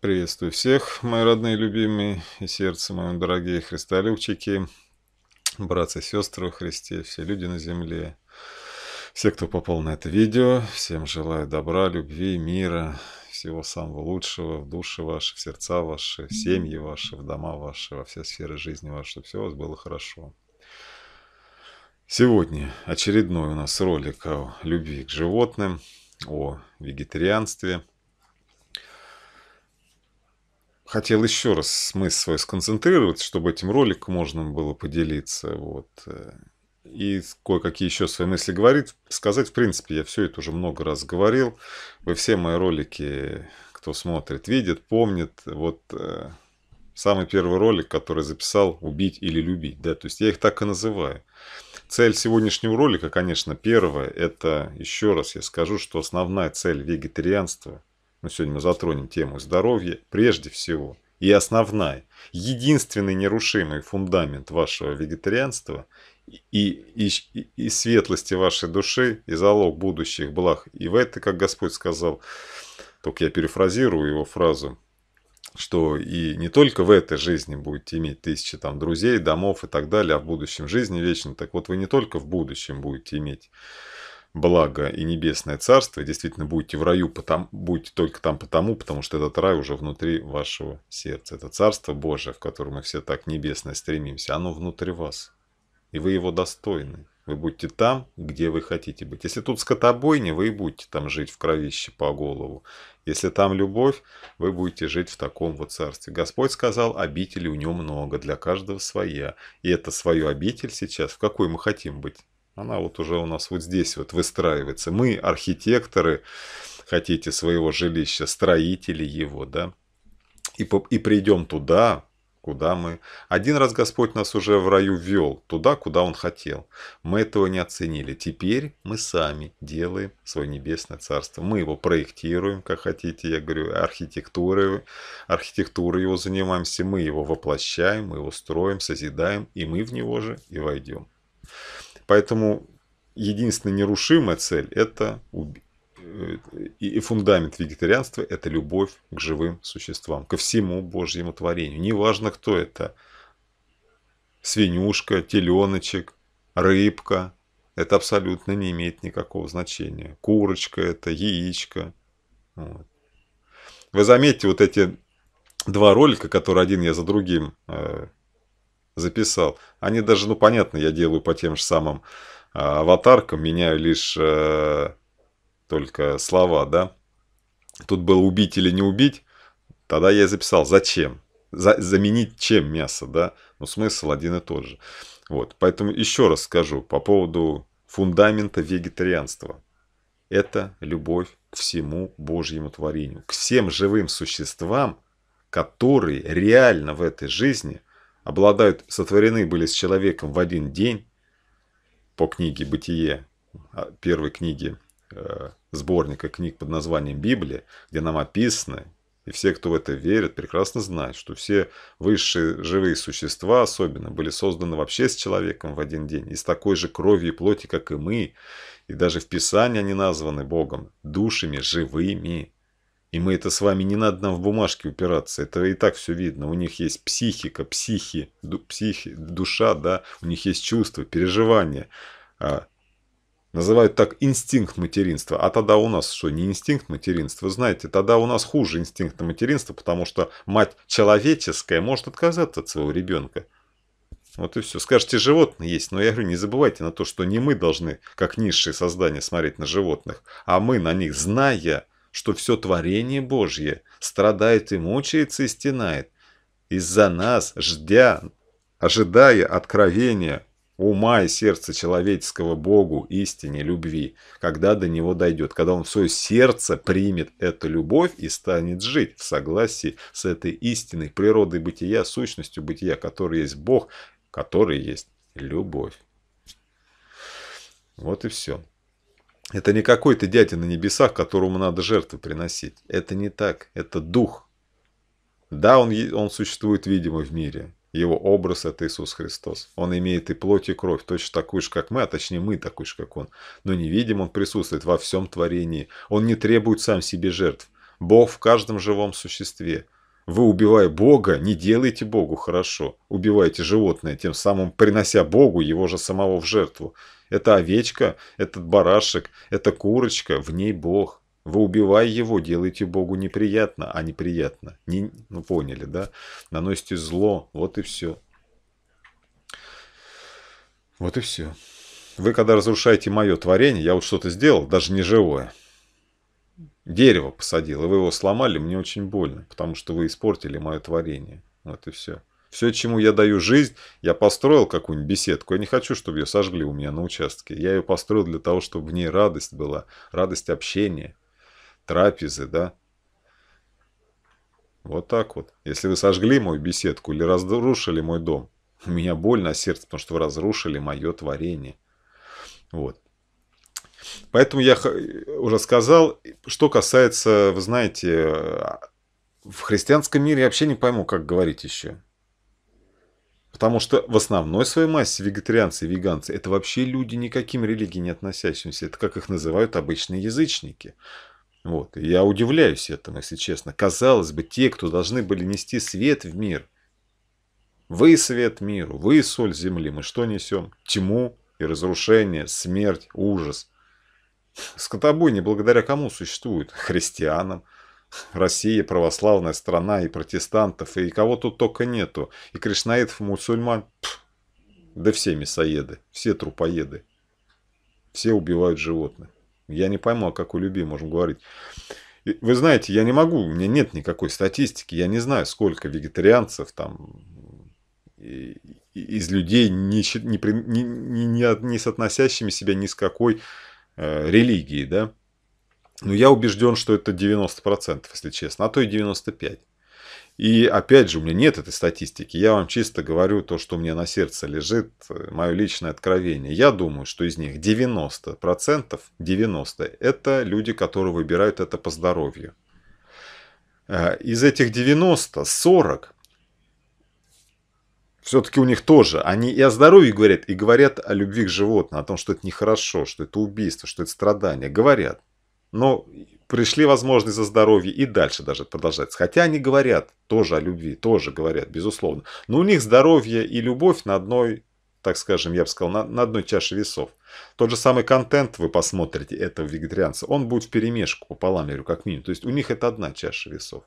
Приветствую всех, мои родные, любимые и сердце моем дорогие христолюбчики, братцы и сестры во Христе, все люди на земле, все, кто попал на это видео, всем желаю добра, любви, мира, всего самого лучшего в души ваши, в сердца ваши, в семьи ваши, в дома ваши, во все сферы жизни ваши, чтобы все у вас было хорошо. Сегодня очередной у нас ролик о любви к животным, о вегетарианстве. Хотел еще раз смысл свой сконцентрировать, чтобы этим роликом можно было поделиться. Вот. И кое-какие еще свои мысли сказать. В принципе, я все это уже много раз говорил. Вы все мои ролики, кто смотрит, видит, помнит. Вот самый первый ролик, который записал «Убить или любить». Да? То есть я их так и называю. Цель сегодняшнего ролика, конечно, первая. Это, еще раз я скажу, что основная цель вегетарианства. Ну, сегодня мы затронем тему здоровья прежде всего. И основная, единственный нерушимый фундамент вашего вегетарианства и светлости вашей души, и залог будущих благ. И в это, как Господь сказал, только я перефразирую его фразу, что и не только в этой жизни будете иметь тысячи там, друзей, домов и так далее, а в будущем жизни вечно. Так вот, вы не только в будущем будете иметь благо и небесное царство, и действительно будете в раю, будете только там потому что этот рай уже внутри вашего сердца. Это царство Божие, в котором мы все так небесно стремимся, оно внутри вас. И вы его достойны. Вы будете там, где вы хотите быть. Если тут скотобойня, вы и будете там жить в кровище по голову. Если там любовь, вы будете жить в таком вот царстве. Господь сказал, обители у него много, для каждого своя. И это свою обитель сейчас, в какой мы хотим быть. Она вот уже у нас вот здесь вот выстраивается. Мы, архитекторы, хотите своего жилища, строители его, да? И придем туда, куда мы... Один раз Господь нас уже в раю ввел, туда, куда Он хотел. Мы этого не оценили. Теперь мы сами делаем свое небесное царство. Мы его проектируем, как хотите, я говорю, архитектурой его занимаемся. Мы его воплощаем, мы его строим, созидаем, и мы в него же и войдем. Поэтому единственная нерушимая цель это и фундамент вегетарианства – это любовь к живым существам, ко всему Божьему творению. Неважно, кто это – свинюшка, теленочек, рыбка – это абсолютно не имеет никакого значения. Курочка – это яичко. Вот. Вы заметите, вот эти два ролика, которые один я за другим записал. Они даже, ну понятно, я делаю по тем же самым аватаркам, меняю лишь только слова, да. Тут было убить или не убить, тогда я и записал зачем, заменить чем мясо, да. Но смысл один и тот же. Вот, поэтому еще раз скажу по поводу фундамента вегетарианства. Это любовь к всему Божьему творению, к всем живым существам, которые реально в этой жизни обладают, сотворены были с человеком в один день по книге «Бытие», первой книге сборника книг под названием «Библия», где нам описано, и все, кто в это верит, прекрасно знают, что все высшие живые существа особенно были созданы вообще с человеком в один день, из такой же крови и плоти, как и мы, и даже в Писании они названы Богом душами живыми. И мы это с вами, не надо нам в бумажке упираться, это и так все видно. У них есть психика, душа, да, у них есть чувства, переживания. Называют так инстинкт материнства. А тогда у нас что, не инстинкт материнства? Знаете, тогда у нас хуже инстинкта материнства, потому что мать человеческая может отказаться от своего ребенка. Вот и все. Скажете, животные есть, но я говорю, не забывайте на то, что не мы должны, как низшие создания, смотреть на животных, а мы на них, зная, что все творение Божье страдает и мучается, и стенает. Из-за нас, ожидая откровения ума и сердца человеческого Богу, истине, любви, когда до него дойдет, когда он в свое сердце примет эту любовь и станет жить в согласии с этой истинной природой бытия, сущностью бытия, который есть Бог, который есть любовь. Вот и все. Это не какой-то дядя на небесах, которому надо жертвы приносить. Это не так. Это дух. Да, он существует, видимо, в мире. Его образ – это Иисус Христос. Он имеет и плоть, и кровь. Точно такую же, как мы, а точнее мы такой же, как он. Но невидим, он присутствует во всем творении. Он не требует сам себе жертв. Бог в каждом живом существе. Вы, убивая Бога, не делайте Богу хорошо. Убивайте животное, тем самым принося Богу его же самого в жертву. Эта овечка, этот барашек, эта курочка, в ней Бог. Вы, убивая его, делаете Богу неприятно, а неприятно. Не, ну поняли, да? Наносите зло, вот и все. Вот и все. Вы, когда разрушаете мое творение, я вот что-то сделал, даже не живое. Дерево посадил, и вы его сломали, мне очень больно, потому что вы испортили мое творение. Вот и все. Все, чему я даю жизнь, я построил какую-нибудь беседку, я не хочу, чтобы ее сожгли у меня на участке. Я ее построил для того, чтобы в ней радость была, радость общения, трапезы, да. Вот так вот. Если вы сожгли мою беседку или разрушили мой дом, у меня больно сердце, потому что вы разрушили мое творение. Вот. Поэтому я уже сказал, что касается, вы знаете, в христианском мире я вообще не пойму, как говорить еще. Потому что в основной своей массе вегетарианцы и веганцы – это вообще люди никаким религии не относящимся. Это как их называют обычные язычники. Вот. И я удивляюсь этому, если честно. Казалось бы, те, кто должны были нести свет в мир. Вы свет миру, вы соль земли. Мы что несем? Тьму и разрушение, смерть, ужас. Скотобойни благодаря кому существуют? Христианам. Россия православная страна, и протестантов, и кого тут только нету. И кришнаитов, и мусульман. Пфф. Да все мясоеды, все трупоеды. Все убивают животных. Я не пойму, о какой любви можем говорить. И, вы знаете, я не могу, у меня нет никакой статистики. Я не знаю, сколько вегетарианцев там... из людей, не соотносящими себя ни с какой религией, да. Но я убежден, что это 90%, если честно, а то и 95%. И опять же, у меня нет этой статистики. Я вам чисто говорю то, что у меня на сердце лежит, мое личное откровение. Я думаю, что из них 90% это люди, которые выбирают это по здоровью. Из этих 90, 40%. Все-таки у них тоже, они и о здоровье говорят, и говорят о любви к животным, о том, что это нехорошо, что это убийство, что это страдание. Говорят, но пришли возможности за здоровье и дальше даже продолжается. Хотя они говорят тоже о любви, тоже говорят, безусловно. Но у них здоровье и любовь на одной, так скажем, я бы сказал, на одной чаше весов. Тот же самый контент вы посмотрите этого вегетарианца, он будет вперемешку пополам, я говорю, как минимум. То есть у них это одна чаша весов.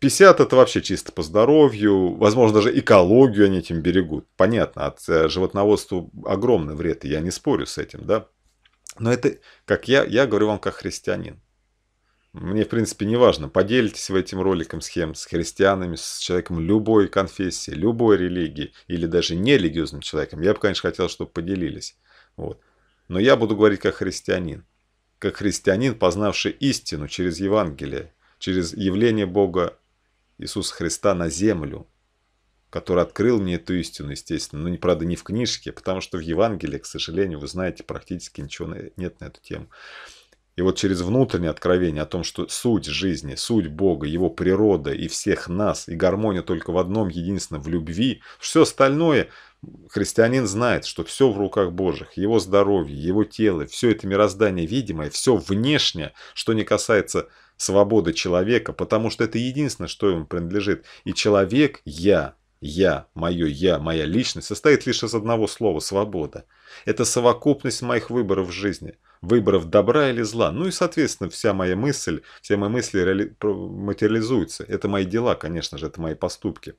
50 это вообще чисто по здоровью, возможно, даже экологию они этим берегут. Понятно, от животноводства огромный вред, и я не спорю с этим, да. Но это, как я говорю вам, как христианин. Мне, в принципе, не важно, поделитесь вы этим роликом с христианами, с человеком любой конфессии, любой религии, или даже нерелигиозным человеком. Я бы, конечно, хотел, чтобы поделились. Вот. Но я буду говорить как христианин, познавший истину через Евангелие, через явление Бога Иисуса Христа на землю, который открыл мне эту истину, естественно, но, правда, не в книжке, потому что в Евангелии, к сожалению, вы знаете, практически ничего нет на эту тему. И вот через внутреннее откровение о том, что суть жизни, суть Бога, Его природа и всех нас, и гармония только в одном, единственном, в любви, все остальное христианин знает, что все в руках Божьих, Его здоровье, Его тело, все это мироздание видимое, все внешнее, что не касается свободы человека, потому что это единственное, что ему принадлежит. И человек, мое я, моя личность, состоит лишь из одного слова – свобода. Это совокупность моих выборов в жизни, выборов добра или зла. Ну и, соответственно, все мои мысли материализуются. Это мои дела, конечно же, это мои поступки.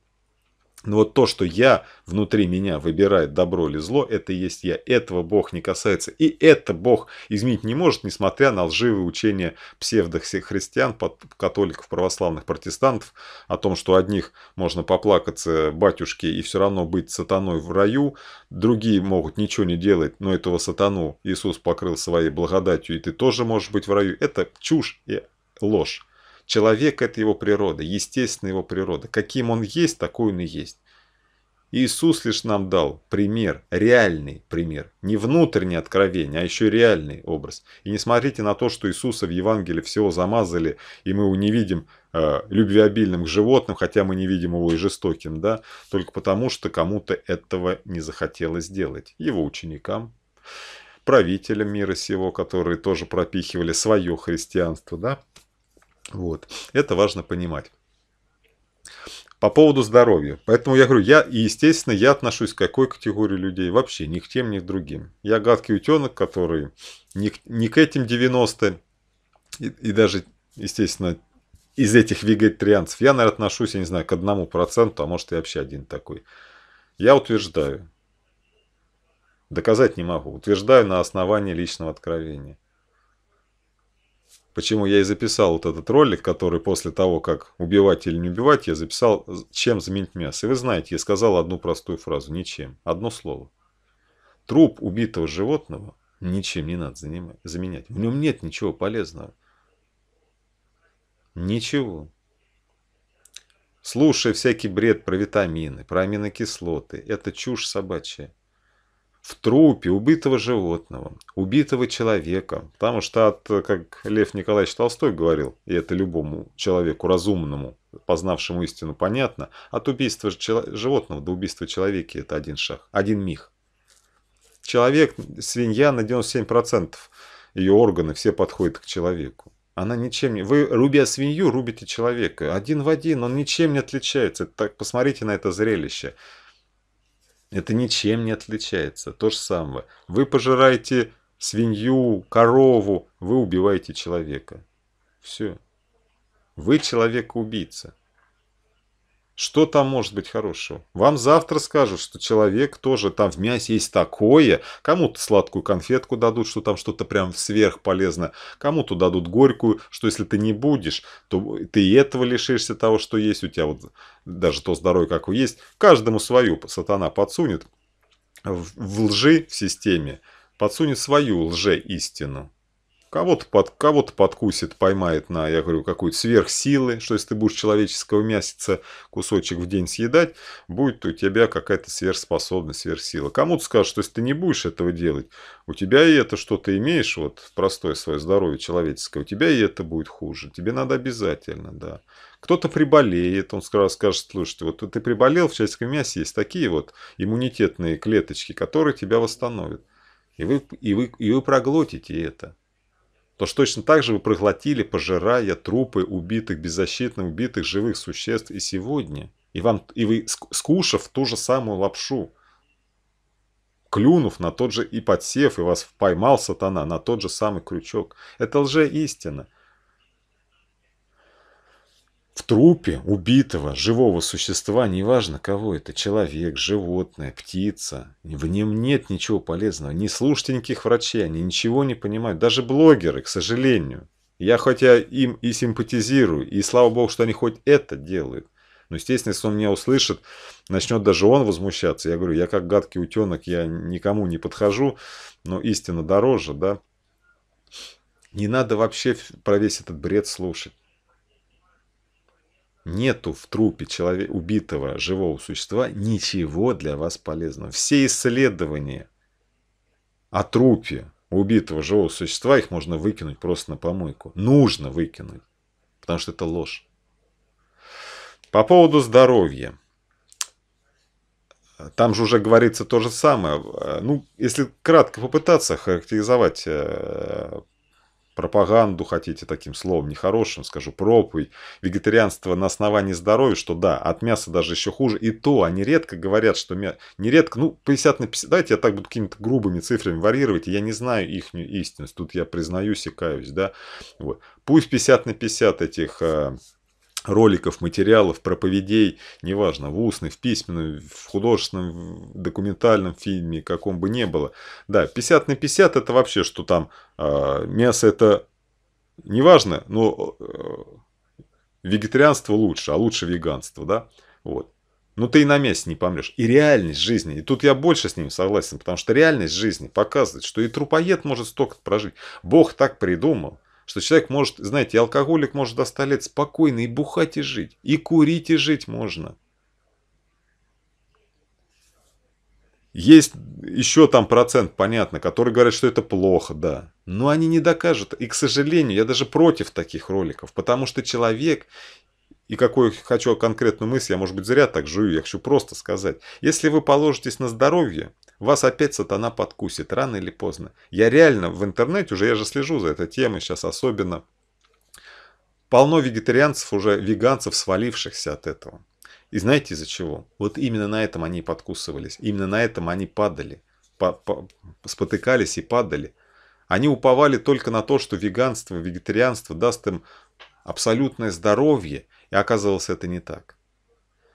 Но вот то, что я внутри меня выбирает добро или зло, это и есть я. Этого Бог не касается. И это Бог изменить не может, несмотря на лживые учения псевдохристиан, католиков, православных, протестантов, о том, что одних можно поплакаться батюшке и все равно быть сатаной в раю, другие могут ничего не делать, но этого сатану Иисус покрыл своей благодатью, и ты тоже можешь быть в раю. Это чушь и ложь. Человек – это его природа, естественная его природа. Каким он есть, такой он и есть. Иисус лишь нам дал пример, реальный пример. Не внутреннее откровение, а еще реальный образ. И не смотрите на то, что Иисуса в Евангелии всего замазали, и мы его не видим любвеобильным к животным, хотя мы не видим его и жестоким, да? Только потому, что кому-то этого не захотелось делать. Его ученикам. правителям мира сего, которые тоже пропихивали свое христианство, да. Вот. Это важно понимать. По поводу здоровья. Поэтому я говорю, естественно, я отношусь к какой категории людей? Вообще ни к тем, ни к другим. Я гадкий утенок, который не к этим 90 и даже, естественно, из этих вегетарианцев. Я, наверное, отношусь, я не знаю, к 1%, а может и вообще один такой. Я утверждаю. Доказать не могу. Утверждаю на основании личного откровения. Почему я и записал вот этот ролик, который после того, как убивать или не убивать, я записал, чем заменить мясо. И вы знаете, я сказал одну простую фразу. Ничем. Одно слово. Труп убитого животного ничем не надо заменять. В нем нет ничего полезного. Ничего. Слушай всякий бред про витамины, про аминокислоты. Это чушь собачья. В трупе убитого животного, убитого человека. Потому что, как Лев Николаевич Толстой говорил, и это любому человеку разумному, познавшему истину, понятно, от убийства животного до убийства человека это один шаг, один миг. Человек, свинья на 97% ее органы все подходят к человеку. Она ничем не... Вы, рубя свинью, рубите человека. Один в один, он ничем не отличается. Так, посмотрите на это зрелище. Это ничем не отличается. То же самое. Вы пожираете свинью, корову, вы убиваете человека. Все. Вы человека-убийца. Что там может быть хорошего? Вам завтра скажут, что человек тоже, там в мясе есть такое. Кому-то сладкую конфетку дадут, что там что-то прям сверхполезное. Кому-то дадут горькую, что если ты не будешь, то ты и этого лишишься того, что есть. У тебя вот даже то здоровье, какое есть. Каждому свою сатана подсунет в лжи в системе. Подсунет свою лже-истину. Кого-то подкусит, поймает на, я говорю, какую-то сверхсилы, что если ты будешь человеческого мясица кусочек в день съедать, будет у тебя какая-то сверхспособность, сверхсила. Кому-то скажут, что если ты не будешь этого делать, у тебя и это, что ты имеешь, вот простое свое здоровье человеческое, у тебя и это будет хуже. Тебе надо обязательно, да. Кто-то приболеет, он скажет, слушайте, вот ты приболел, в человеческом мясе есть такие вот иммунитетные клеточки, которые тебя восстановят. И вы проглотите это. То что точно так же вы проглотили, пожирая трупы убитых, беззащитных, убитых живых существ и сегодня. И вы, скушав ту же самую лапшу, клюнув на тот же и подсев, и вас поймал сатана на тот же самый крючок. Это лжеистина. В трупе убитого живого существа, неважно кого это, человек, животное, птица, в нем нет ничего полезного. Не слушайте никаких врачей, они ничего не понимают. Даже блогеры, к сожалению. Я хотя им и симпатизирую, и слава богу, что они хоть это делают. Но, естественно, если он меня услышит, начнет даже он возмущаться. Я говорю, я как гадкий утенок, я никому не подхожу, но истина дороже, да. Не надо вообще про весь этот бред слушать. Нету в трупе человека, убитого живого существа ничего для вас полезного. Все исследования о трупе убитого живого существа, их можно выкинуть просто на помойку. Нужно выкинуть, потому что это ложь. По поводу здоровья. Там же уже говорится то же самое. Ну, если кратко попытаться характеризовать пропаганду, хотите таким словом нехорошим, скажу, проповедь, вегетарианство на основании здоровья, что да, от мяса даже еще хуже, и то они редко говорят, что мясо, нередко, ну, 50 на 50, давайте я так буду какими-то грубыми цифрами варьировать, я не знаю их истинность, тут я признаюсь и каюсь, да, вот. Пусть 50 на 50 этих роликов, материалов, проповедей, неважно, в устной, в письменной, в художественном, в документальном фильме, каком бы ни было. Да, 50 на 50 это вообще, что там мясо это неважно, но вегетарианство лучше, а лучше веганство, да, вот. Но ты и на мясе не помрешь. И реальность жизни, и тут я больше с ним согласен, потому что реальность жизни показывает, что и трупоед может столько прожить. Бог так придумал, что человек может, знаете, алкоголик может до 100 лет спокойно и бухать, и жить. И курить, и жить можно. Есть еще там процент, понятно, который говорит, что это плохо, да. Но они не докажут. И, к сожалению, я даже против таких роликов. Потому что человек и какую хочу конкретную мысль, я, может быть, зря так жую, я хочу просто сказать. Если вы положитесь на здоровье, вас опять сатана подкусит, рано или поздно. Я реально в интернете уже, я же слежу за этой темой сейчас особенно. Полно вегетарианцев, уже веганцев, свалившихся от этого. И знаете из-за чего? Вот именно на этом они подкусывались, именно на этом они падали, спотыкались и падали. Они уповали только на то, что веганство, вегетарианство даст им абсолютное здоровье, и оказалось, это не так.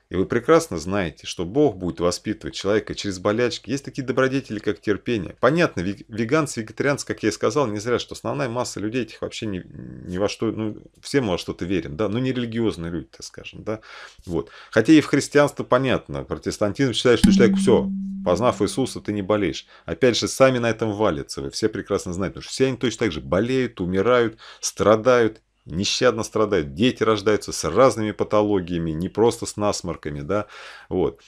И вы прекрасно знаете, что Бог будет воспитывать человека через болячки. Есть такие добродетели, как терпение. Понятно, веганцы, вегетарианцы, как я и сказал, не зря, что основная масса людей этих вообще ни во что, ну, все мы во что-то верим, да, но не религиозные люди, так скажем, да. Вот. Хотя и в христианство понятно, протестантизм считает, что человек все, познав Иисуса, ты не болеешь. Опять же, сами на этом валятся, вы все прекрасно знаете, потому что все они точно так же болеют, умирают, страдают. Нещадно страдают, дети рождаются с разными патологиями, не просто с насморками, да, вот.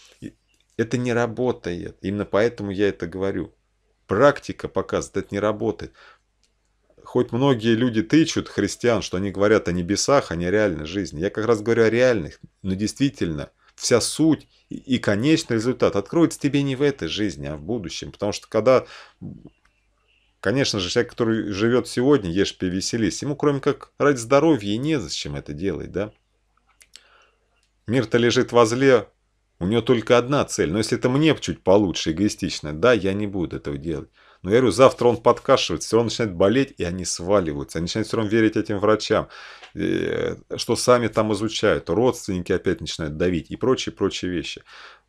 Это не работает, именно поэтому я это говорю. Практика показывает, это не работает. Хоть многие люди тычут христиан, что они говорят о небесах, а не о реальной жизни. Я как раз говорю о реальных, но действительно вся суть и конечный результат откроется тебе не в этой жизни, а в будущем, потому что когда... Конечно же, человек, который живет сегодня, ешь, пей, веселись, ему кроме как ради здоровья и незачем это делать, да? Мир-то лежит возле, у него только одна цель. Но если это мне чуть получше, эгоистично, да, я не буду этого делать. Но я говорю, завтра он подкашивается, все равно начинает болеть, и они сваливаются. Они начинают все равно верить этим врачам, что сами там изучают. Родственники опять начинают давить и прочие вещи.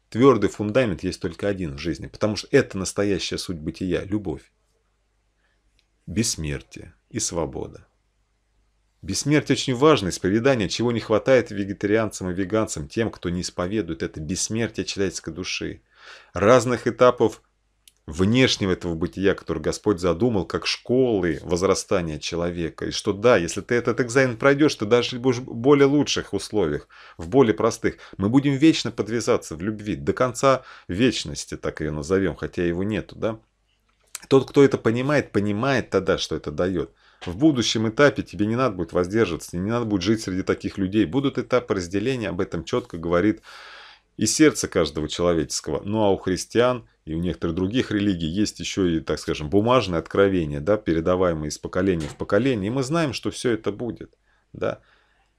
Твердый фундамент есть только один в жизни, потому что это настоящая суть бытия, любовь. Бессмертие и свобода. Бессмертие очень важно, исповедание, чего не хватает вегетарианцам и веганцам, тем, кто не исповедует это бессмертие человеческой души. Разных этапов внешнего этого бытия, который Господь задумал, как школы возрастания человека. И что да, если ты этот экзамен пройдешь, ты даже будешь в более лучших условиях, в более простых. Мы будем вечно подвязаться в любви, до конца вечности, так ее назовем, хотя его нету, да? Тот, кто это понимает, понимает тогда, что это дает. В будущем этапе тебе не надо будет воздерживаться, не надо будет жить среди таких людей. Будут этапы разделения, об этом четко говорит и сердце каждого человеческого. Ну а у христиан и у некоторых других религий есть еще и, так скажем, бумажные откровения, да, передаваемые из поколения в поколение. И мы знаем, что все это будет. Да.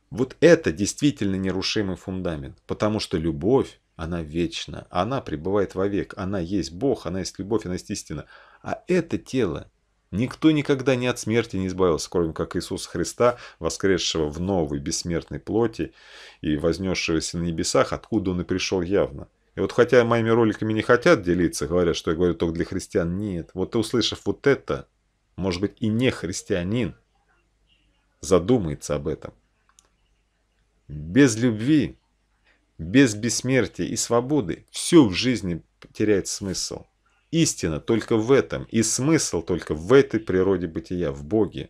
Вот это действительно нерушимый фундамент, потому что любовь, она вечна, она пребывает вовек, она есть Бог, она есть любовь, она есть истина. А это тело никто никогда ни от смерти не избавился, кроме как Иисуса Христа, воскресшего в новой бессмертной плоти и вознесшегося на небесах, откуда он и пришел явно. И вот хотя моими роликами не хотят делиться, говорят, что я говорю только для христиан, нет. Вот ты, услышав вот это, может быть, и не христианин задумается об этом. Без любви, без бессмертия и свободы все в жизни теряет смысл. Истина только в этом, и смысл только в этой природе бытия, в Боге,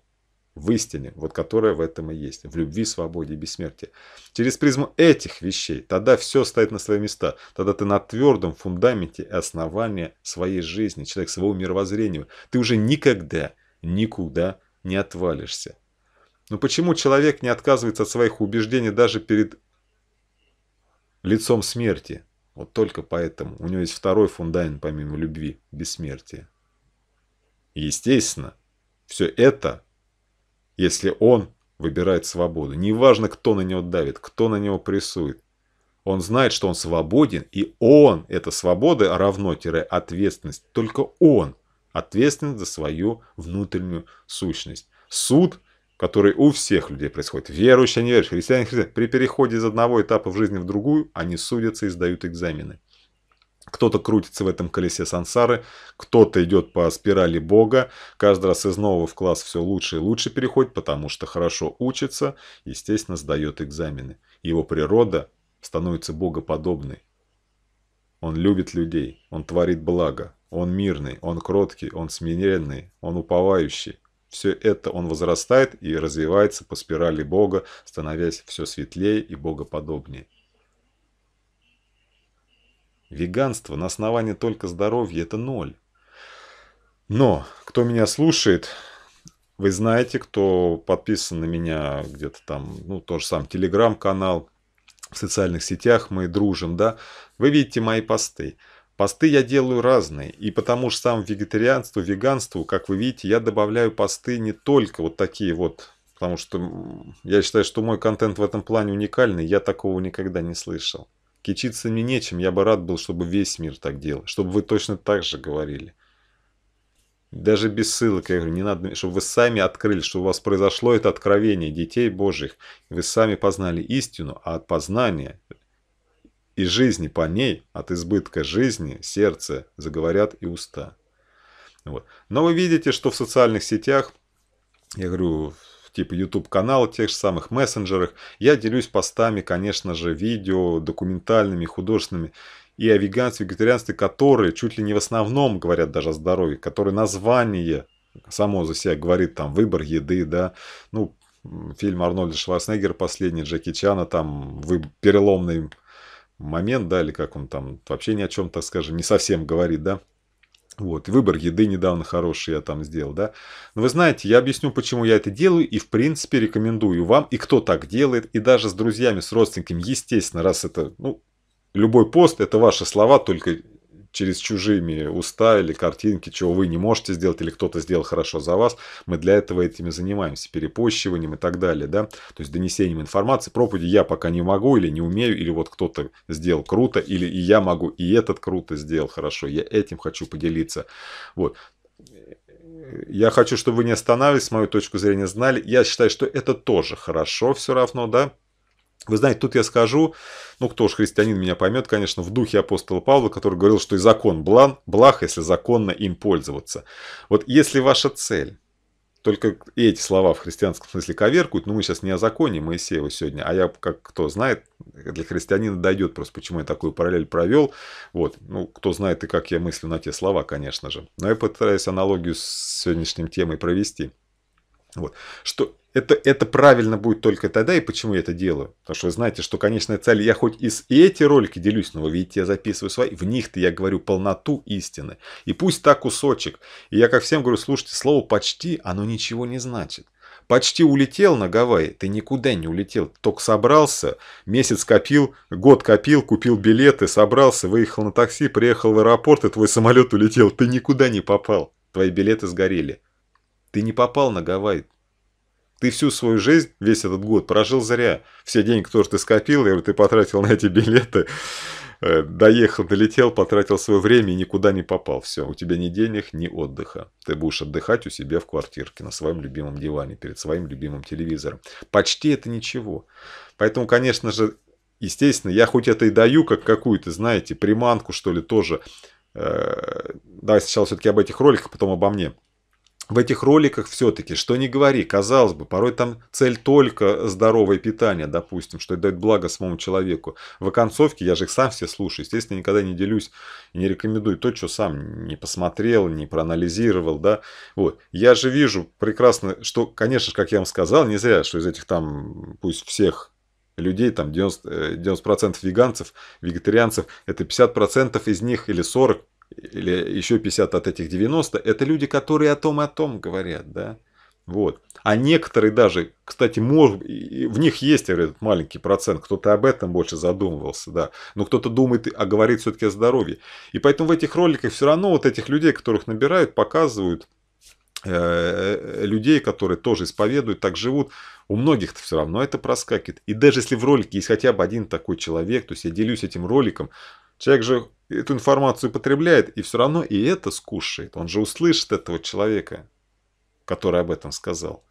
в истине, вот которая в этом и есть, в любви, свободе и бессмертии. Через призму этих вещей тогда все стоит на свои места, тогда ты на твердом фундаменте основания своей жизни, человек своего мировоззрения, ты уже никогда, никуда не отвалишься. Но почему человек не отказывается от своих убеждений даже перед лицом смерти? Вот только поэтому у него есть второй фундамент помимо любви – бессмертие. Естественно, все это, если он выбирает свободу. Неважно, кто на него давит, кто на него прессует. Он знает, что он свободен, и он, эта свобода равно-ответственность, только он ответственен за свою внутреннюю сущность. Суд, который у всех людей происходит, верующие, неверующие, христиане, при переходе из одного этапа в жизни в другую, они судятся и сдают экзамены. Кто-то крутится в этом колесе сансары, кто-то идет по спирали Бога, каждый раз из нового в класс все лучше и лучше переходит, потому что хорошо учится, естественно, сдает экзамены. Его природа становится богоподобной. Он любит людей, он творит благо, он мирный, он кроткий, он смиренный, он уповающий. Все это он возрастает и развивается по спирали Бога, становясь все светлее и богоподобнее. Веганство на основании только здоровья – это ноль. Но, кто меня слушает, вы знаете, кто подписан на меня где-то там, ну, тоже сам Телеграм-канал, в социальных сетях мы дружим, да, вы видите мои посты. Посты я делаю разные, и потому что сам вегетарианству, веганству, как вы видите, я добавляю посты не только вот такие вот, потому что я считаю, что мой контент в этом плане уникальный, я такого никогда не слышал. Кичиться мне нечем, я бы рад был, чтобы весь мир так делал, чтобы вы точно так же говорили. Даже без ссылок, я говорю, не надо, чтобы вы сами открыли, что у вас произошло это откровение детей Божьих, вы сами познали истину, а от познания... и жизни по ней, от избытка жизни, сердце, заговорят и уста. Вот. Но вы видите, что в социальных сетях, я говорю, типа YouTube-канал, тех же самых мессенджерах, я делюсь постами, конечно же, видео, документальными, художественными, и о веганстве, вегетарианстве, которые чуть ли не в основном говорят даже о здоровье, которые название само за себя говорит, там, выбор еды, да, ну, фильм Арнольда Шварценеггера последний, Джеки Чана, там, переломный момент, да, или как он там вообще ни о чем, так скажем, не совсем говорит, да. Вот, выбор еды недавно хороший я там сделал, да. Но вы знаете, я объясню, почему я это делаю, и в принципе рекомендую вам, и кто так делает, и даже с друзьями, с родственниками, естественно, раз это, ну, любой пост, это ваши слова, только через чужими уста или картинки, чего вы не можете сделать, или кто-то сделал хорошо за вас, мы для этого этими занимаемся, перепощиванием и так далее, да, то есть донесением информации, проповеди я пока не могу или не умею, или вот кто-то сделал круто, или и я могу, и этот круто сделал хорошо, я этим хочу поделиться, вот. Я хочу, чтобы вы не останавливались, мою точку зрения знали, я считаю, что это тоже хорошо все равно, да. Вы знаете, тут я скажу, ну кто уж христианин меня поймет, конечно, в духе апостола Павла, который говорил, что и закон благ, если законно им пользоваться. Вот если ваша цель, только эти слова в христианском смысле коверкуют, но мы сейчас не о законе Моисеева сегодня, а я, как кто знает, для христианина дойдет просто, почему я такую параллель провел. Вот, ну кто знает и как я мыслю на те слова, конечно же. Но я постараюсь аналогию с сегодняшним темой провести. Вот. Что это правильно будет только тогда, и почему я это делаю. Потому что вы знаете, что конечная цель, я хоть и эти ролики делюсь, но вы видите, я записываю свои, в них-то я говорю полноту истины. И пусть так кусочек. И я как всем говорю, слушайте, слово «почти», оно ничего не значит. Почти улетел на Гавайи, ты никуда не улетел, только собрался, месяц копил, год копил, купил билеты, собрался, выехал на такси, приехал в аэропорт, и твой самолет улетел, ты никуда не попал, твои билеты сгорели. Ты не попал на Гавайи. Ты всю свою жизнь, весь этот год прожил зря. Все деньги, которые ты скопил, я говорю, ты потратил на эти билеты, доехал, долетел, потратил свое время и никуда не попал. Все, у тебя ни денег, ни отдыха. Ты будешь отдыхать у себя в квартирке, на своем любимом диване, перед своим любимым телевизором. Почти это ничего. Поэтому, конечно же, естественно, я хоть это и даю, как какую-то, знаете, приманку, что ли, тоже. Давай сначала все-таки об этих роликах, потом обо мне. В этих роликах все-таки, что не говори, казалось бы, порой там цель только здоровое питание, допустим, что это дает благо самому человеку. В оконцовке, я же их сам все слушаю, естественно, никогда не делюсь, не рекомендую то, что сам не посмотрел, не проанализировал, да. Вот. Я же вижу прекрасно, что, конечно же, как я вам сказал, не зря, что из этих там, пусть всех людей, там 90% веганцев, вегетарианцев, это 50% из них или 40%, или еще 50 от этих 90, это люди, которые о том говорят, да, вот. А некоторые даже, кстати, в них есть этот маленький процент, кто-то об этом больше задумывался, да, но кто-то думает, а говорит все-таки о здоровье. И поэтому в этих роликах все равно вот этих людей, которых набирают, показывают, людей, которые тоже исповедуют, так живут, у многих-то все равно это проскакивает. И даже если в ролике есть хотя бы один такой человек, то есть я делюсь этим роликом, человек же эту информацию потребляет, и все равно и это скушает. Он же услышит этого человека, который об этом сказал.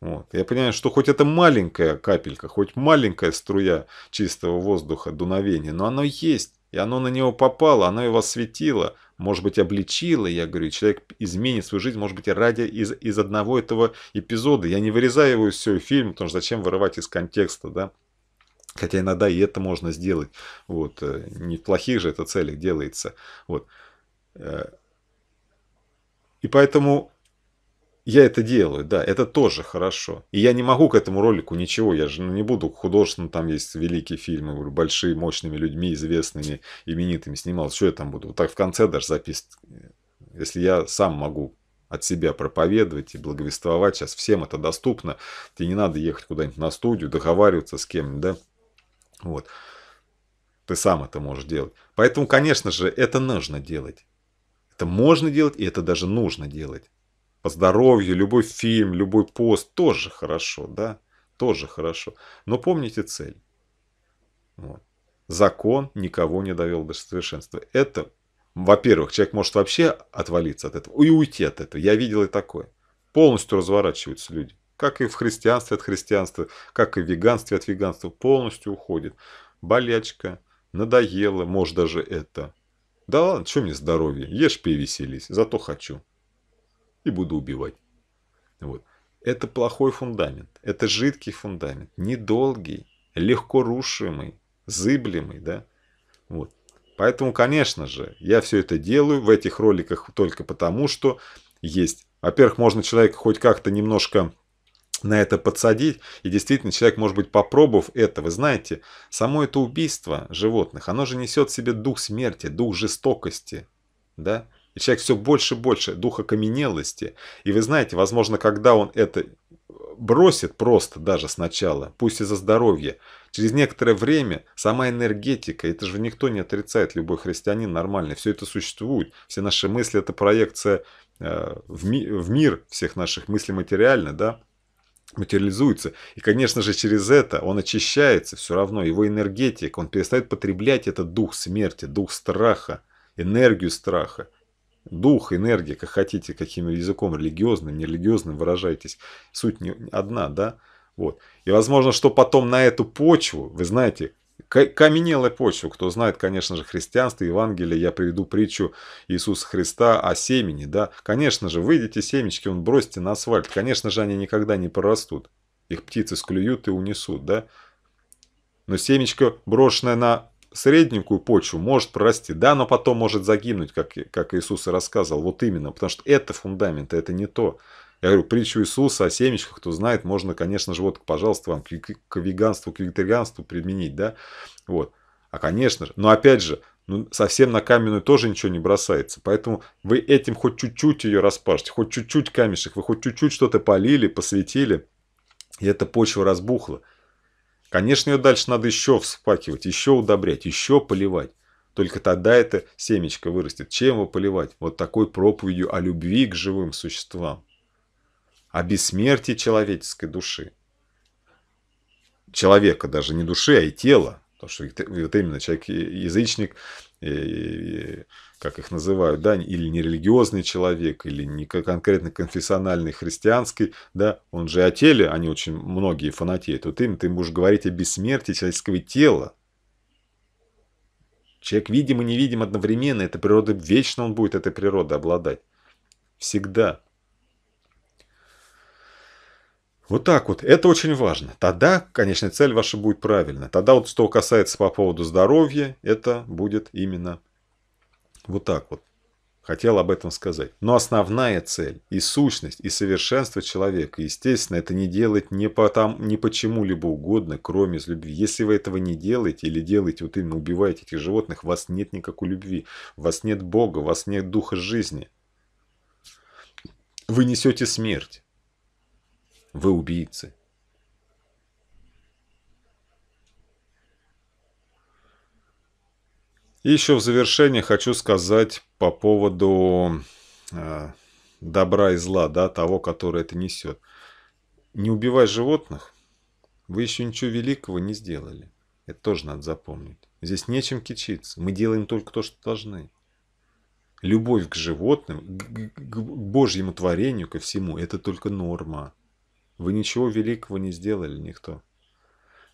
Вот. Я понимаю, что хоть это маленькая капелька, хоть маленькая струя чистого воздуха, дуновения, но оно есть, и оно на него попало, оно его осветило, может быть, обличило, я говорю, человек изменит свою жизнь, может быть, ради из одного этого эпизода. Я не вырезаю его из всего фильма, потому что зачем вырывать из контекста, да? Хотя иногда и это можно сделать. Вот. Не в плохих же это целях делается. Вот. И поэтому я это делаю. Да, это тоже хорошо. И я не могу к этому ролику ничего. Я же не буду художественно. Там есть великие фильмы. Большие, мощными людьми, известными, именитыми снимался. Что я там буду? Вот так в конце даже записывать. Если я сам могу от себя проповедовать и благовествовать. Сейчас всем это доступно. Тебе не надо ехать куда-нибудь на студию, договариваться с кем-нибудь, да? Вот. Ты сам это можешь делать. Поэтому, конечно же, это нужно делать. Это можно делать, и это даже нужно делать. По здоровью, любой фильм, любой пост тоже хорошо, да? Тоже хорошо. Но помните цель. Вот. Закон никого не довел до совершенства. Это, во-первых, человек может вообще отвалиться от этого и уйти от этого. Я видел и такое. Полностью разворачиваются люди. Как и в христианстве от христианства, как и в веганстве от веганства. Полностью уходит. Болячка, надоело, может даже это. Да ладно, что мне здоровье? Ешь, пей, веселись. Зато хочу. И буду убивать. Вот. Это плохой фундамент. Это жидкий фундамент. Недолгий, легко рушимый, зыблемый. Да? Вот. Поэтому, конечно же, я все это делаю в этих роликах только потому, что есть. Во-первых, можно человека хоть как-то немножко на это подсадить. И действительно, человек, может быть, попробовав это, вы знаете, само это убийство животных, оно же несет в себе дух смерти, дух жестокости. Да? И человек все больше и больше дух окаменелости. И вы знаете, возможно, когда он это бросит просто даже сначала, пусть и за здоровье, через некоторое время сама энергетика, это же никто не отрицает, любой христианин нормальный, все это существует. Все наши мысли – это проекция в мир всех наших мыслей материально, да? Материализуется. И, конечно же, через это он очищается все равно, его энергетик, он перестает потреблять этот дух смерти, дух страха, энергию страха. Дух, энергия, как хотите, каким языком, религиозным, нерелигиозным выражайтесь. Суть не одна, да? Вот. И возможно, что потом на эту почву, вы знаете, каменелая почва, кто знает, конечно же, христианство, Евангелие, я приведу притчу Иисуса Христа о семени, да? Конечно же, выйдите семечки, вон, бросьте на асфальт, конечно же, они никогда не прорастут. Их птицы склюют и унесут, да? Но семечко, брошенное на средненькую почву, может прорасти, да, но потом может загибнуть, как Иисус и рассказывал, вот именно, потому что это фундамент, это не то. Я говорю, притчу Иисуса о семечках, кто знает, можно, конечно же, вот, пожалуйста, вам к веганству, к вегетарианству применить, да, вот. А, конечно же, но опять же, ну, совсем на каменную тоже ничего не бросается, поэтому вы этим хоть чуть-чуть ее распашете, хоть чуть-чуть камешек, вы хоть чуть-чуть что-то полили, посветили, и эта почва разбухла. Конечно, ее дальше надо еще вспахивать, еще удобрять, еще поливать. Только тогда это семечко вырастет. Чем его поливать? Вот такой проповедью о любви к живым существам. О бессмертии человеческой души. Человека даже, не души, а и тела. Потому что вот именно человек-язычник, как их называют, да, или нерелигиозный человек, или не конкретно конфессиональный, христианский, да, он же о теле, они очень многие фанатеют, вот им ты будешь говорить о бессмертии человеческого тела. Человек видим и невидим одновременно, эта природа, вечно он будет этой природой обладать. Всегда. Вот так вот. Это очень важно. Тогда, конечная цель ваша будет правильна. Тогда вот что касается по поводу здоровья, это будет именно вот так вот. Хотел об этом сказать. Но основная цель и сущность, и совершенство человека, естественно, это не делать не почему-либо угодно, кроме любви. Если вы этого не делаете или делаете, вот именно убиваете этих животных, у вас нет никакой любви, у вас нет Бога, у вас нет духа жизни. Вы несете смерть. Вы убийцы. И еще в завершение хочу сказать по поводу добра и зла, да, того, который это несет. Не убивай животных, вы еще ничего великого не сделали. Это тоже надо запомнить. Здесь нечем кичиться. Мы делаем только то, что должны. Любовь к животным, к Божьему творению, ко всему, это только норма. Вы ничего великого не сделали, никто.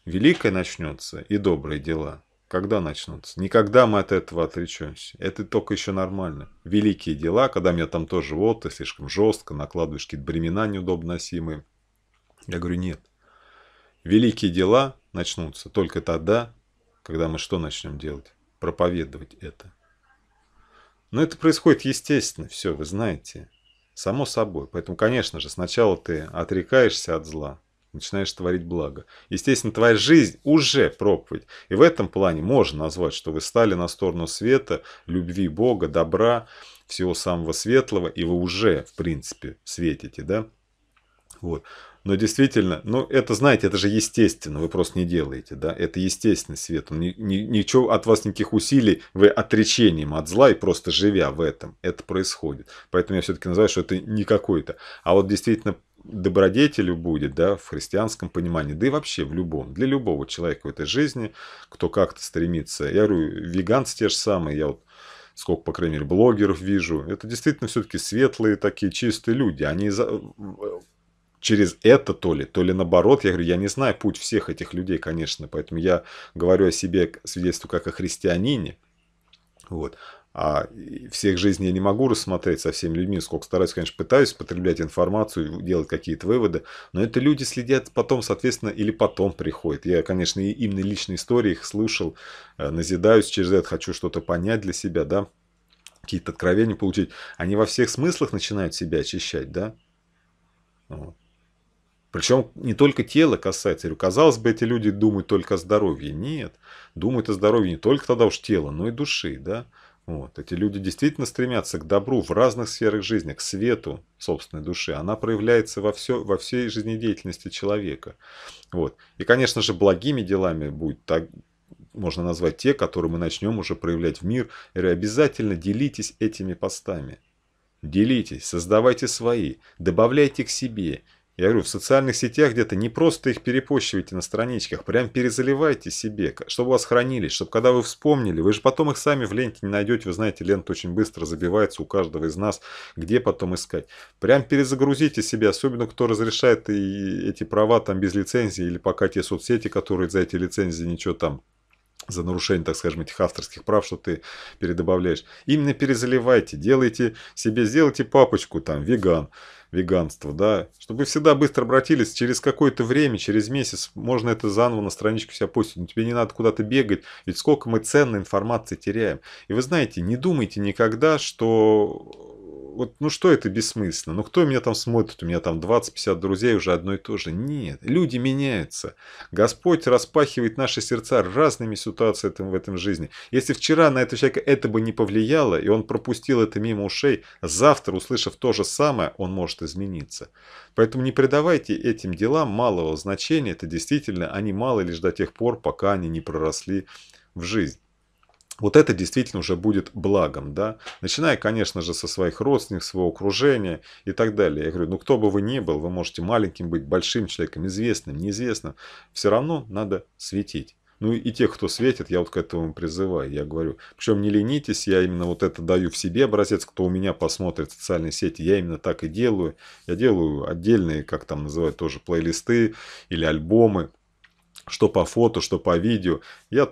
Великое начнется и добрые дела. Когда начнутся? Никогда мы от этого отречемся. Это только еще нормально. Великие дела, когда меня там тоже вот, ты слишком жестко, накладываешь какие-то бремена неудобно носимые. Я говорю, нет. Великие дела начнутся только тогда, когда мы что начнем делать? Проповедовать это. Но это происходит естественно, все, вы знаете. Само собой. Поэтому, конечно же, сначала ты отрекаешься от зла, начинаешь творить благо. Естественно, твоя жизнь уже проповедь. И в этом плане можно назвать, что вы стали на сторону света, любви Бога, добра, всего самого светлого, и вы уже, в принципе, светите, да? Вот. Но действительно, ну это, знаете, это же естественно, вы просто не делаете, да, это естественный свет, он ничего от вас, никаких усилий, вы отречением от зла и просто живя в этом, это происходит. Поэтому я все-таки называю, что это не какой-то, а вот действительно добродетелью будет, да, в христианском понимании, да и вообще в любом, для любого человека в этой жизни, кто как-то стремится, я говорю, веганцы те же самые, я вот, сколько, по крайней мере, блогеров вижу, это действительно все-таки светлые такие, чистые люди, они... Через это то ли наоборот, я говорю, я не знаю путь всех этих людей, конечно, поэтому я говорю о себе, свидетельствую как о христианине, вот, а всех жизней я не могу рассмотреть со всеми людьми, сколько стараюсь, конечно, пытаюсь потреблять информацию, делать какие-то выводы, но это люди следят потом, соответственно, или потом приходят, я, конечно, и именно личные истории их слушал, назидаюсь через это, хочу что-то понять для себя, да, какие-то откровения получить, они во всех смыслах начинают себя очищать, да, вот. Причем не только тело касается. Я говорю, казалось бы, эти люди думают только о здоровье. Нет, думают о здоровье не только тогда уж тела, но и души. Да? Вот. Эти люди действительно стремятся к добру в разных сферах жизни, к свету собственной души. Она проявляется во всей жизнедеятельности человека. Вот. И, конечно же, благими делами будет так, можно назвать те, которые мы начнем уже проявлять в мир. Я говорю, обязательно делитесь этими постами. Делитесь, создавайте свои, добавляйте к себе. Я говорю, в социальных сетях где-то не просто их перепощивайте на страничках, прям перезаливайте себе, чтобы у вас хранились, чтобы когда вы вспомнили, вы же потом их сами в ленте не найдете, вы знаете, лента очень быстро забивается у каждого из нас, где потом искать. Прям перезагрузите себе, особенно кто разрешает и эти права там без лицензии, или пока те соцсети, которые за эти лицензии ничего там, за нарушение, так скажем, этих авторских прав, что ты передобавляешь. Именно перезаливайте, делайте себе, сделайте папочку там, веганство, да, чтобы вы всегда быстро обратились, через какое-то время, через месяц, можно это заново на страничку себя постить, но тебе не надо куда-то бегать, ведь сколько мы ценной информации теряем. И вы знаете, не думайте никогда, что... Вот, ну что это бессмысленно? Ну кто меня там смотрит? У меня там 20-50 друзей уже одно и то же. Нет, люди меняются. Господь распахивает наши сердца разными ситуациями в этом жизни. Если вчера на этого человека это бы не повлияло, и он пропустил это мимо ушей, завтра, услышав то же самое, он может измениться. Поэтому не придавайте этим делам малого значения. Это действительно, они малы лишь до тех пор, пока они не проросли в жизнь. Вот это действительно уже будет благом, да. Начиная, конечно же, со своих родственников, своего окружения и так далее. Я говорю, ну кто бы вы ни был, вы можете маленьким быть, большим человеком, известным, неизвестным. Все равно надо светить. Ну и тех, кто светит, я вот к этому призываю. Я говорю, причем не ленитесь, я именно вот это даю в себе образец. Кто у меня посмотрит в социальные сети, я именно так и делаю. Я делаю отдельные, как там называют, тоже плейлисты или альбомы. Что по фото, что по видео. Я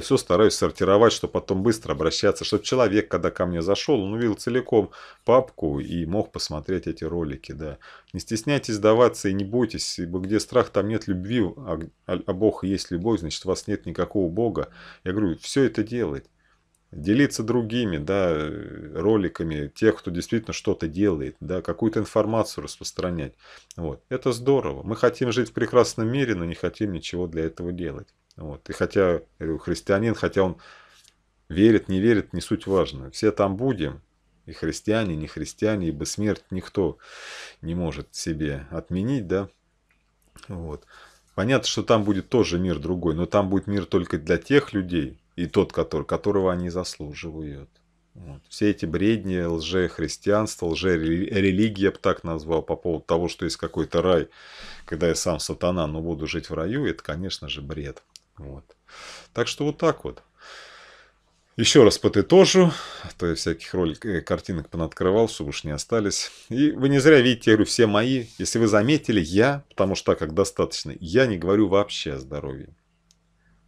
все стараюсь сортировать, чтобы потом быстро обращаться, чтобы человек, когда ко мне зашел, он увидел целиком папку и мог посмотреть эти ролики. Да. Не стесняйтесь даваться и не бойтесь, ибо где страх, там нет любви, а Бог и есть любовь, значит, у вас нет никакого Бога. Я говорю, все это делать. Делиться другими, да, роликами, тех, кто действительно что-то делает, да, какую-то информацию распространять. Вот. Это здорово. Мы хотим жить в прекрасном мире, но не хотим ничего для этого делать. Вот. И хотя христианин, хотя он верит, не верит, не суть важно. Все там будем, и христиане, и не христиане, ибо смерть никто не может себе отменить, да. Вот. Понятно, что там будет тоже мир другой, но там будет мир только для тех людей, и тот, которого они заслуживают. Вот. Все эти бредни, лже-христианство, лже-религия, я бы так назвал, по поводу того, что есть какой-то рай, когда я сам сатана, но буду жить в раю, это, конечно же, бред. Вот. Так что вот так вот. Еще раз подытожу, а то я всяких картинок понаоткрывал, чтобы уж не остались. И вы не зря видите, я говорю, все мои, если вы заметили, я, потому что так как достаточно, я не говорю вообще о здоровье.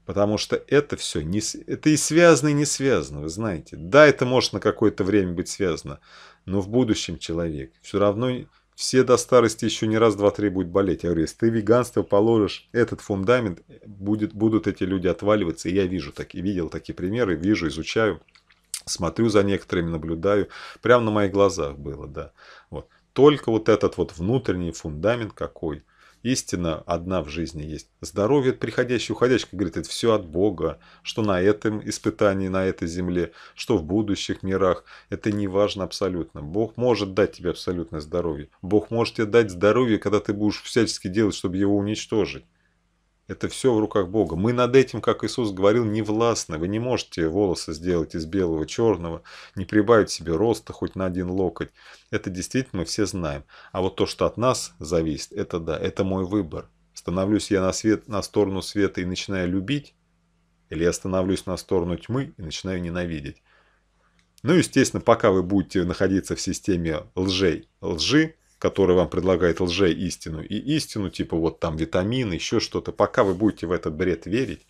Потому что это все, это и связано, и не связано, вы знаете. Да, это может на какое-то время быть связано, но в будущем человек. Все равно все до старости еще не раз, два, три будет болеть. Я говорю, если ты веганство положишь, этот фундамент, будут эти люди отваливаться. И я вижу, видел такие примеры, вижу, изучаю, смотрю за некоторыми, наблюдаю. Прямо на моих глазах было, да. Вот. Только вот этот вот внутренний фундамент какой. Истина одна в жизни есть. Здоровье приходящее, уходящее, как говорит, это все от Бога. Что на этом испытании, на этой земле, что в будущих мирах. Это не важно абсолютно. Бог может дать тебе абсолютное здоровье. Бог может тебе дать здоровье, когда ты будешь всячески делать, чтобы его уничтожить. Это все в руках Бога. Мы над этим, как Иисус говорил, не властны. Вы не можете волосы сделать из белого черного, не прибавить себе роста хоть на один локоть. Это действительно мы все знаем. А вот то, что от нас зависит, это да, это мой выбор. Становлюсь я на сторону света и начинаю любить, или я становлюсь на сторону тьмы и начинаю ненавидеть. Ну, естественно, пока вы будете находиться в системе лжи, который вам предлагает лже-истину, и истину, типа вот там витамины, еще что-то. Пока вы будете в этот бред верить,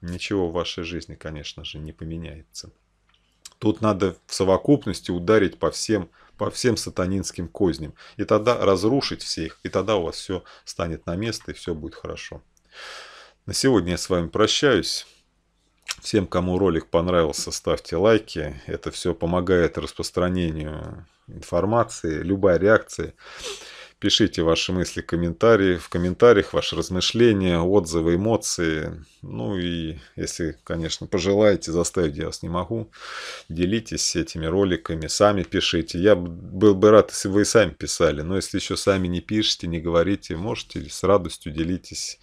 ничего в вашей жизни, конечно же, не поменяется. Тут надо в совокупности ударить по всем сатанинским козням. И тогда разрушить все их, и тогда у вас все станет на место, и все будет хорошо. На сегодня я с вами прощаюсь. Всем, кому ролик понравился, ставьте лайки. Это все помогает распространению информации, любая реакция. Пишите ваши мысли, комментарии. В комментариях ваши размышления, отзывы, эмоции. Ну и если, конечно, пожелаете, заставить я вас не могу. Делитесь этими роликами, сами пишите. Я был бы рад, если вы и сами писали. Но если еще сами не пишете, не говорите, можете с радостью делитесь.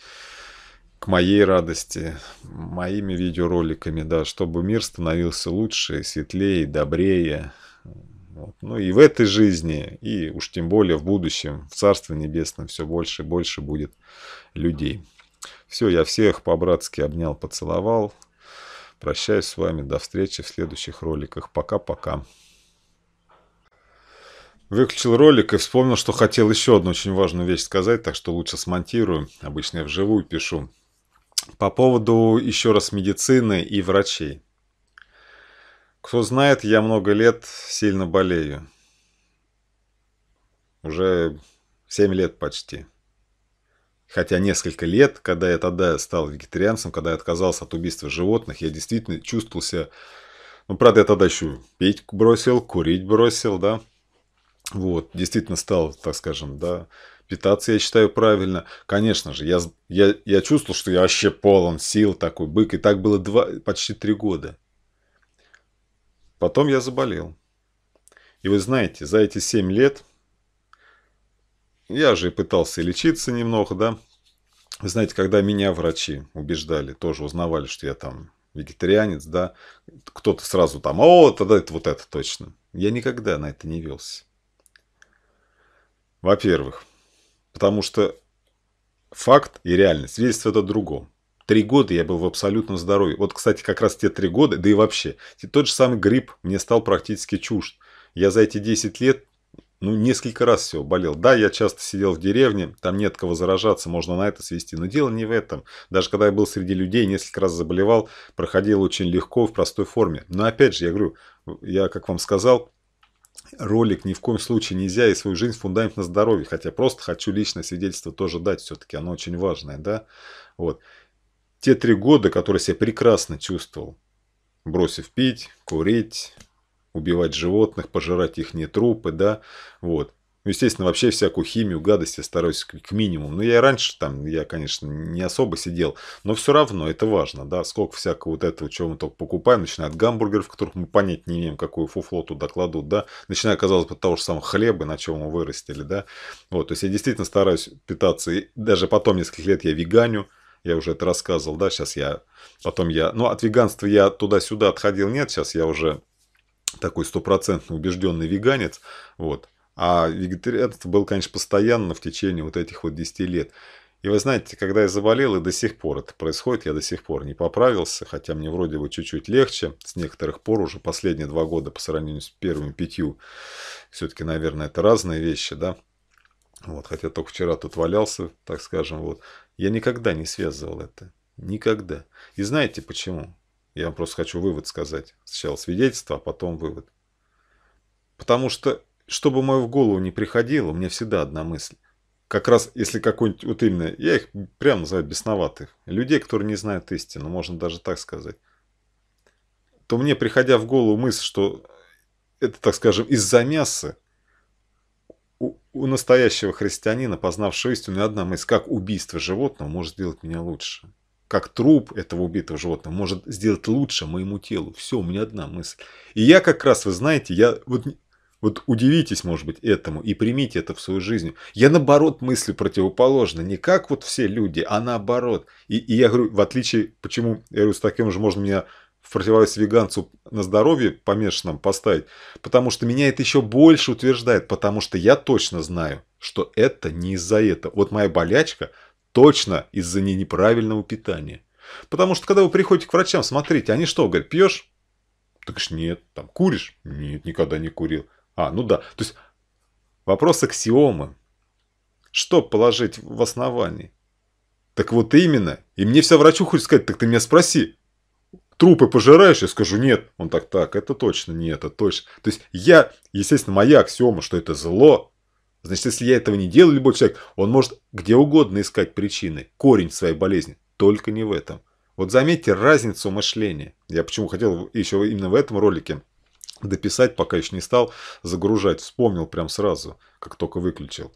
К моей радости, моими видеороликами, да, чтобы мир становился лучше, светлее, добрее. Вот. Ну и в этой жизни, и уж тем более в будущем, в Царстве Небесном все больше и больше будет людей. Все, я всех по-братски обнял, поцеловал. Прощаюсь с вами, до встречи в следующих роликах. Пока-пока. Выключил ролик и вспомнил, что хотел еще одну очень важную вещь сказать, так что лучше смонтирую. Обычно я вживую пишу. По поводу еще раз медицины и врачей. Кто знает, я много лет сильно болею. Уже 7 лет почти. Хотя несколько лет, когда я тогда стал вегетарианцем, когда я отказался от убийства животных, я действительно чувствовал себя... Ну, правда, я тогда еще пить бросил, курить бросил, да. Вот, действительно стал, так скажем, да... Питаться, я считаю, правильно. Конечно же, я чувствовал, что я вообще полон сил, такой бык. И так было почти 3 года. Потом я заболел. И вы знаете, за эти 7 лет я же пытался лечиться немного, да. Вы знаете, когда меня врачи убеждали, тоже узнавали, что я там вегетарианец, да. Кто-то сразу там, о, тогда это вот это точно. Я никогда на это не велся. Во-первых... Потому что факт и реальность, свидетельство это другое. 3 года я был в абсолютном здоровье. Вот, кстати, как раз те 3 года, да и вообще, тот же самый грипп мне стал практически чужд. Я за эти 10 лет, ну, несколько раз всего болел. Да, я часто сидел в деревне, там нет кого заражаться, можно на это свести. Но дело не в этом. Даже когда я был среди людей, несколько раз заболевал, проходил очень легко, в простой форме. Но опять же, я говорю, я, как вам сказал, ролик ни в коем случае нельзя и свою жизнь фундамент на здоровье. Хотя просто хочу личное свидетельство тоже дать. Все-таки оно очень важное, да? Вот. Те 3 года, которые себя прекрасно чувствовал, бросив пить, курить, убивать животных, пожирать их не трупы, да? Вот. Ну, естественно, вообще всякую химию, гадость я стараюсь к минимуму. Но я и раньше там, я, конечно, не особо сидел. Но все равно это важно, да. Сколько всякого вот этого, чего мы только покупаем. Начиная от гамбургеров, которых мы понять не имеем, какую фуфло туда кладут, да. Начиная, казалось бы, от того же самого хлеба, на чем мы вырастили, да. Вот, то есть я действительно стараюсь питаться. И даже потом несколько лет я веганю. Я уже это рассказывал, да. Сейчас я, потом я... Ну, от веганства я туда-сюда отходил, нет. Сейчас я уже такой стопроцентно убежденный веганец, вот. А вегетарианство было, конечно, постоянно в течение вот этих вот 10 лет. И вы знаете, когда я заболел, и до сих пор это происходит, я до сих пор не поправился, хотя мне вроде бы чуть-чуть легче. С некоторых пор уже последние 2 года по сравнению с первыми 5, все-таки, наверное, это разные вещи, да. Вот, хотя только вчера тут валялся, так скажем, вот. Я никогда не связывал это. Никогда. И знаете почему? Я вам просто хочу вывод сказать. Сначала свидетельство, а потом вывод. Потому что... Чтобы мою в голову не приходило, у меня всегда одна мысль. Как раз, если какой-нибудь, вот именно, я их прямо называю бесноватых. Людей, которые не знают истину, можно даже так сказать. То мне, приходя в голову мысль, что это, так скажем, из-за мяса у настоящего христианина, познавшего истину, одна мысль: как убийство животного может сделать меня лучше? Как труп этого убитого животного может сделать лучше моему телу? Все, у меня одна мысль. И я как раз, вы знаете, я вот удивитесь, может быть, этому и примите это в свою жизнь. Я, наоборот, мыслю противоположно. Не как вот все люди, а наоборот. И я говорю, в отличие, почему, я говорю, с таким же можно меня в противовес веганцу на здоровье помешанном поставить. Потому что меня это еще больше утверждает. Потому что я точно знаю, что это не из-за этого. Вот моя болячка точно из-за неправильного питания. Потому что, когда вы приходите к врачам, смотрите, они что, говорят, пьешь? Ты говоришь, нет. Там, куришь? Нет, никогда не курил. А, ну да. То есть вопрос аксиомы. Что положить в основании? Так вот именно. И мне вся врачу хочет сказать, так ты меня спроси. Трупы пожираешь? Я скажу, нет. Он так, это точно, нет, это точно. То есть я, естественно, моя аксиома, что это зло. Значит, если я этого не делаю, любой человек, он может где угодно искать причины, корень своей болезни. Только не в этом. Вот заметьте разницу мышления. Я почему хотел еще именно в этом ролике дописать, пока еще не стал загружать. Вспомнил прям сразу, как только выключил.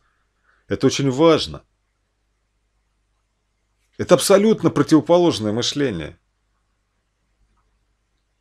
Это очень важно. Это абсолютно противоположное мышление.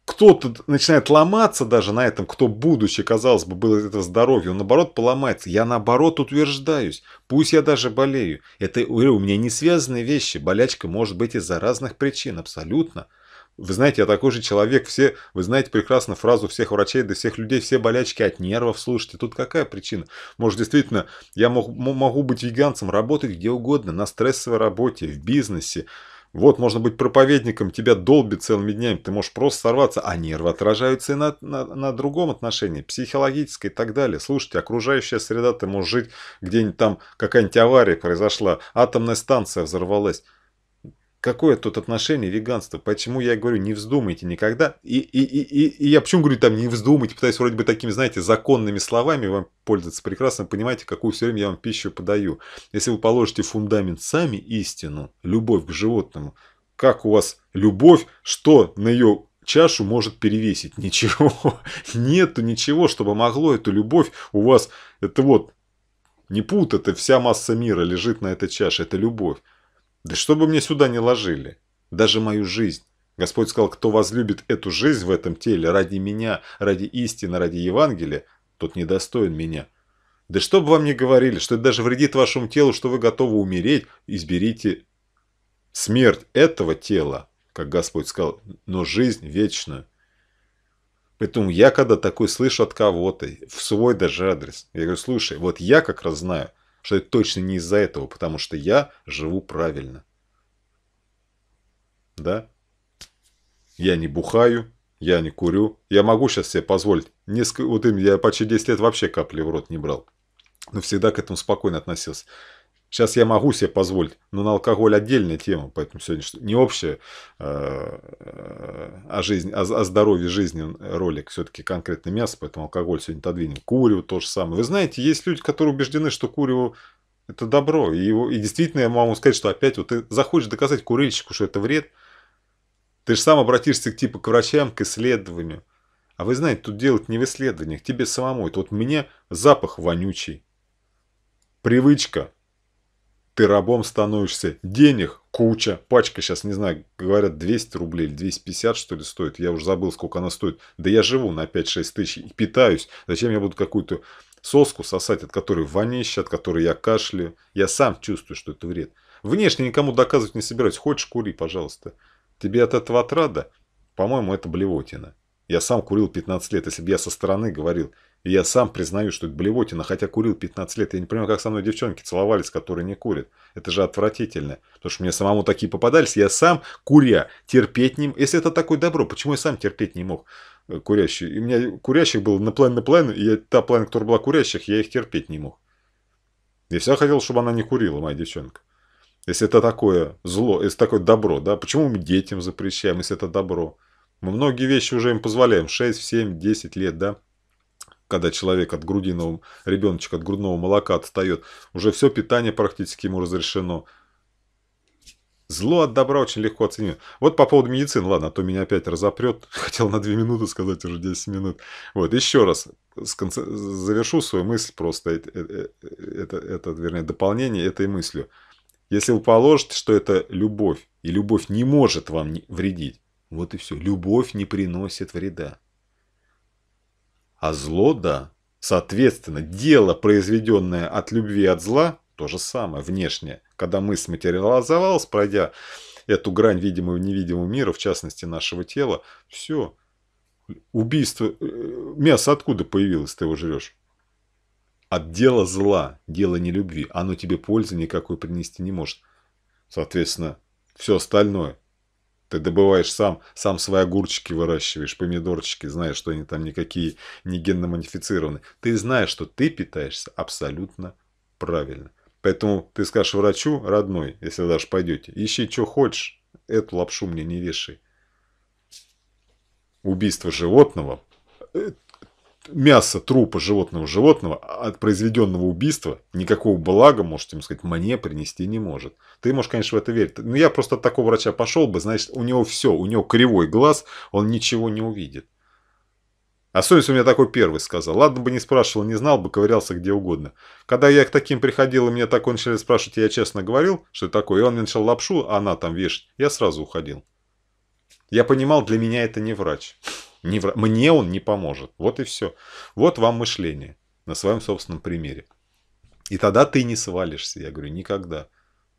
Кто-то начинает ломаться даже на этом, кто, будучи, казалось бы, было это здоровье, он, наоборот, поломается. Я, наоборот, утверждаюсь. Пусть я даже болею. Это у меня не связанные вещи. Болячка может быть из-за разных причин. Абсолютно. Вы знаете, я такой же человек. Все, вы знаете прекрасно фразу всех врачей, да всех людей, все болячки от нервов. Слушайте, тут какая причина? Может, действительно, я могу быть веганцем, работать где угодно, на стрессовой работе, в бизнесе. Вот, можно быть проповедником, тебя долбит целыми днями, ты можешь просто сорваться, а нервы отражаются и на другом отношении, психологическое и так далее. Слушайте, окружающая среда, ты можешь жить где-нибудь там, какая-нибудь авария произошла, атомная станция взорвалась. Какое тут отношение веганство? Почему я говорю, не вздумайте никогда? И я почему говорю, там, не вздумайте, пытаюсь вроде бы такими, знаете, законными словами вам пользоваться. Прекрасно понимаете, какую все время я вам пищу подаю. Если вы положите фундамент сами истину, любовь к животному, как у вас любовь, что на ее чашу может перевесить? Ничего. Нету ничего, чтобы могло эту любовь у вас, это вот, не пут, это вся масса мира лежит на этой чаше, это любовь. Да чтобы мне сюда не ложили, даже мою жизнь. Господь сказал, кто возлюбит эту жизнь в этом теле ради меня, ради истины, ради Евангелия, тот недостоин меня. Да чтобы вам не говорили, что это даже вредит вашему телу, что вы готовы умереть, изберите смерть этого тела, как Господь сказал, но жизнь вечную. Поэтому я, когда такой слышу от кого-то, в свой даже адрес, я говорю, слушай, вот я как раз знаю, что это точно не из-за этого, потому что я живу правильно. Да? Я не бухаю, я не курю. Я могу сейчас себе позволить. Вот им я почти 10 лет вообще капли в рот не брал. Но всегда к этому спокойно относился. Сейчас я могу себе позволить, но на алкоголь отдельная тема, поэтому сегодня не общая о здоровье жизни ролик, все-таки конкретно мясо, поэтому алкоголь сегодня отодвинем. Курево то же самое. Вы знаете, есть люди, которые убеждены, что курево это добро. И действительно, я могу сказать, что опять вот ты захочешь доказать курильщику, что это вред, ты же сам обратишься к врачам, к исследованию. А вы знаете, тут делать не в исследованиях, тебе самому. Это вот у меня запах вонючий, привычка. Ты рабом становишься. Денег куча. Пачка сейчас, не знаю, говорят, 200 рублей или 250, что ли, стоит. Я уже забыл, сколько она стоит. Да я живу на 5-6 тысяч и питаюсь. Зачем я буду какую-то соску сосать, от которой вонище, от которой я кашляю? Я сам чувствую, что это вред. Внешне никому доказывать не собираюсь. Хочешь, кури, пожалуйста. Тебе от этого отрада? По-моему, это блевотина. Я сам курил 15 лет. Если бы я со стороны говорил... И я сам признаю, что это блевотина, хотя курил 15 лет. Я не понимаю, как со мной девчонки целовались, которые не курят. Это же отвратительно. Потому что мне самому такие попадались. Я сам, куря, терпеть не мог. Если это такое добро, почему я сам терпеть не мог курящих? У меня курящих было на половину, и та половина, которая была курящих, я их терпеть не мог. Я всегда хотел, чтобы она не курила, моя девчонка. Если это такое зло, если такое добро, да? Почему мы детям запрещаем, если это добро? Мы многие вещи уже им позволяем. 6, 7, 10 лет, да? Когда человек от грудиного, ребеночек от грудного молока отстает, уже все питание практически ему разрешено. Зло от добра очень легко оценить. Вот по поводу медицины. Ладно, а то меня опять разопрет. Хотел на 2 минуты сказать, уже 10 минут. Вот, еще раз завершу свою мысль просто. Вернее, дополнение этой мыслью. Если вы положите, что это любовь, и любовь не может вам вредить, вот и все. Любовь не приносит вреда. А зло, да. Соответственно, дело, произведенное от любви, от зла, то же самое, внешнее. Когда мысль материализовалась, пройдя эту грань видимого и невидимого мира, в частности нашего тела, все. Убийство. Мясо откуда появилось, ты его жрешь? От дела зла, дело не любви. Оно тебе пользы никакой принести не может. Соответственно, все остальное. Ты добываешь сам свои огурчики выращиваешь, помидорчики, знаешь, что они там никакие не генно-модифицированы. Ты знаешь, что ты питаешься абсолютно правильно. Поэтому ты скажешь врачу, родной, если вы даже пойдете, ищи, что хочешь, эту лапшу мне не вешай. Убийство животного, мясо трупа животного от произведенного убийства никакого блага, можете ему сказать, мне принести не может. Ты можешь, конечно, в это верить. Но я просто от такого врача пошел бы, значит, у него все, у него кривой глаз, он ничего не увидит. Особенно у меня такой первый сказал. Ладно бы не спрашивал, не знал бы, ковырялся где угодно. Когда я к таким приходил, и меня такой начали спрашивать, я честно говорил, что это такое. И он мне начал лапшу, а она там вешать. Я сразу уходил. Я понимал, для меня это не врач. Мне он не поможет. Вот и все. Вот вам мышление. На своем собственном примере. И тогда ты не свалишься. Я говорю, никогда.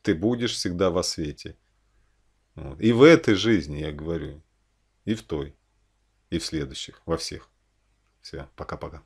Ты будешь всегда во свете. Вот. И в этой жизни, я говорю. И в той. И в следующих. Во всех. Все, пока-пока.